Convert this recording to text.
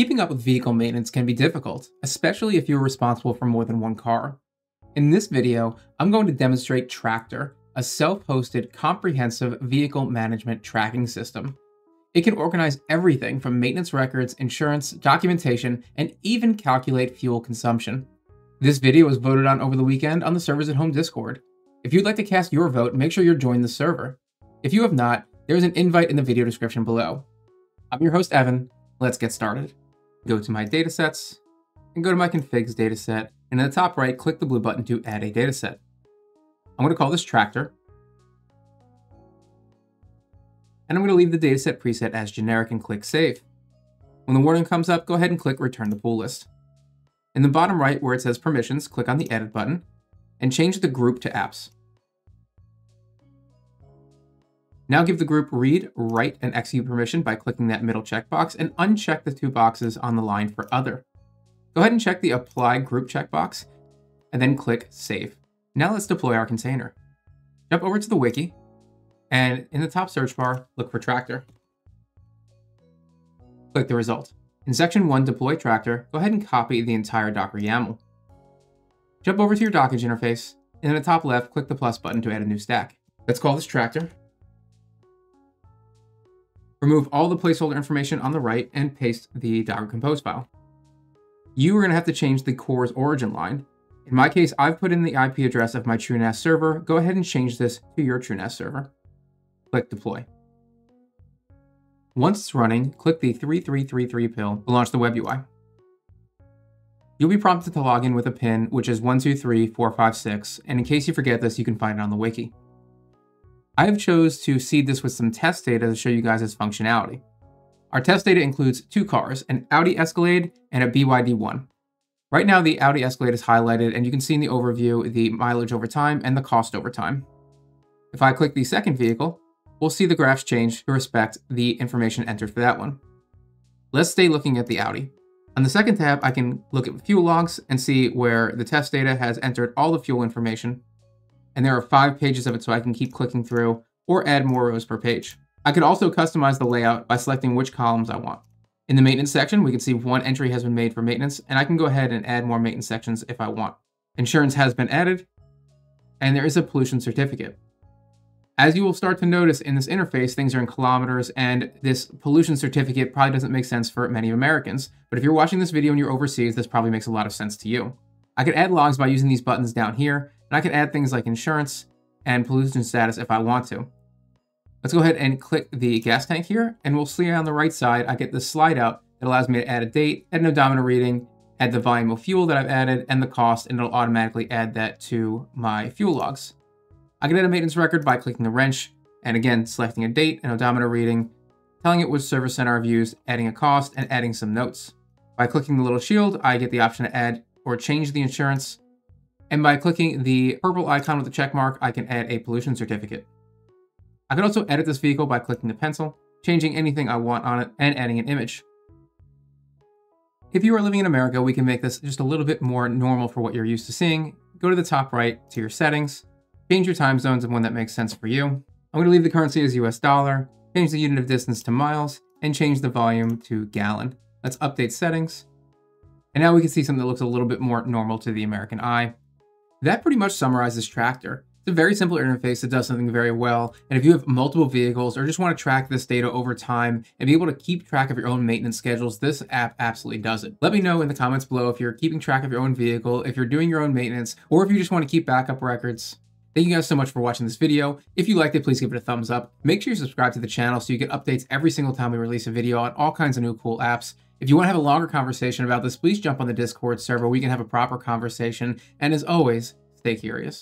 Keeping up with vehicle maintenance can be difficult, especially if you're responsible for more than one car. In this video, I'm going to demonstrate Tracktor, a self-hosted, comprehensive vehicle management tracking system. It can organize everything from maintenance records, insurance, documentation, and even calculate fuel consumption. This video was voted on over the weekend on the Servers at Home Discord. If you'd like to cast your vote, make sure you're joined the server. If you have not, there's an invite in the video description below. I'm your host, Evan. Let's get started. Go to my datasets and go to my configs dataset. And in the top right, click the blue button to add a dataset. I'm going to call this Tracktor. And I'm going to leave the dataset preset as generic and click save. When the warning comes up, go ahead and click return the pool list. In the bottom right where it says permissions, click on the edit button and change the group to apps. Now give the group read, write, and execute permission by clicking that middle checkbox and uncheck the two boxes on the line for other. Go ahead and check the apply group checkbox and then click save. Now let's deploy our container. Jump over to the wiki. And in the top search bar, look for Tracktor. Click the result. In section 1, deploy Tracktor, go ahead and copy the entire Docker YAML. Jump over to your Dockge interface, and in the top left, click the plus button to add a new stack. Let's call this Tracktor. Remove all the placeholder information on the right and paste the Docker Compose file. You are going to have to change the CORS origin line. In my case, I've put in the IP address of my TrueNAS server. Go ahead and change this to your TrueNAS server. Click deploy. Once it's running, click the 3333 pill to launch the web UI. You'll be prompted to log in with a PIN, which is 123456, and in case you forget this, you can find it on the wiki. I have chose to seed this with some test data to show you guys its functionality. Our test data includes two cars, an Audi Escalade and a BYD1. Right now, the Audi Escalade is highlighted, and you can see in the overview the mileage over time and the cost over time. If I click the second vehicle, we'll see the graphs change to respect the information entered for that one. Let's stay looking at the Audi. On the second tab, I can look at fuel logs and see where the test data has entered all the fuel information. And there are 5 pages of it, so I can keep clicking through or add more rows per page. I could also customize the layout by selecting which columns I want. In the maintenance section, we can see one entry has been made for maintenance, and I can go ahead and add more maintenance sections if I want. Insurance has been added, and there is a pollution certificate. As you will start to notice in this interface, things are in kilometers, and this pollution certificate probably doesn't make sense for many Americans. But if you're watching this video and you're overseas, this probably makes a lot of sense to you. I could add logs by using these buttons down here, and I can add things like insurance and pollution status if I want to. Let's go ahead and click the gas tank here, and we'll see on the right side, I get this slide out that allows me to add a date, add an odometer reading, add the volume of fuel that I've added, and the cost, and it'll automatically add that to my fuel logs. I can add a maintenance record by clicking the wrench and again, selecting a date, an odometer reading, telling it which service center I've used, adding a cost, and adding some notes. By clicking the little shield, I get the option to add or change the insurance. And by clicking the purple icon with the check mark, I can add a pollution certificate. I can also edit this vehicle by clicking the pencil, changing anything I want on it, and adding an image. If you are living in America, we can make this just a little bit more normal for what you're used to seeing. Go to the top right to your settings. Change your time zones and one that makes sense for you. I'm going to leave the currency as US dollar, change the unit of distance to miles, and change the volume to gallon. Let's update settings. And now we can see something that looks a little bit more normal to the American eye. That pretty much summarizes Tracktor. It's a very simple interface that does something very well. And if you have multiple vehicles or just want to track this data over time and be able to keep track of your own maintenance schedules, this app absolutely does it. Let me know in the comments below if you're keeping track of your own vehicle, if you're doing your own maintenance, or if you just want to keep backup records. Thank you guys so much for watching this video. If you liked it, please give it a thumbs up. Make sure you subscribe to the channel so you get updates every single time we release a video on all kinds of new cool apps. If you want to have a longer conversation about this, please jump on the Discord server. We can have a proper conversation. And as always, stay curious.